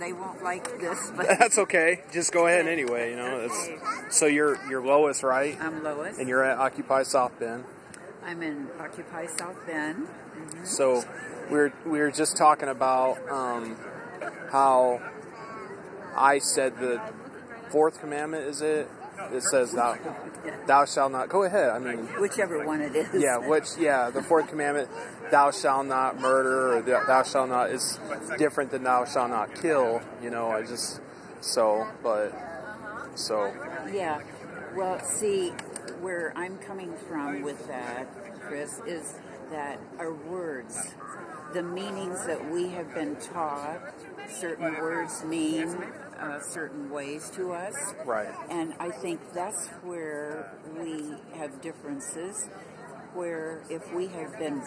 They won't like this, but that's okay. Just go ahead anyway, you know. Okay. So you're Lois, right? I'm Lois. And you're at OccupySouthBend. I'm in OccupySouthBend. Mm-hmm. So we were just talking about how I said the fourth commandment, is it? It says thou shalt not. Go ahead. I mean, whichever one it is. Yeah, the fourth commandment, thou shalt not murder, or thou shalt not, is different than thou shalt not kill. You know, Yeah. Well, see, where I'm coming from with that, Chris, is that our words, the meanings that we have been taught, certain words mean certain ways to us. Right. And I think that's where we have differences, where if we have been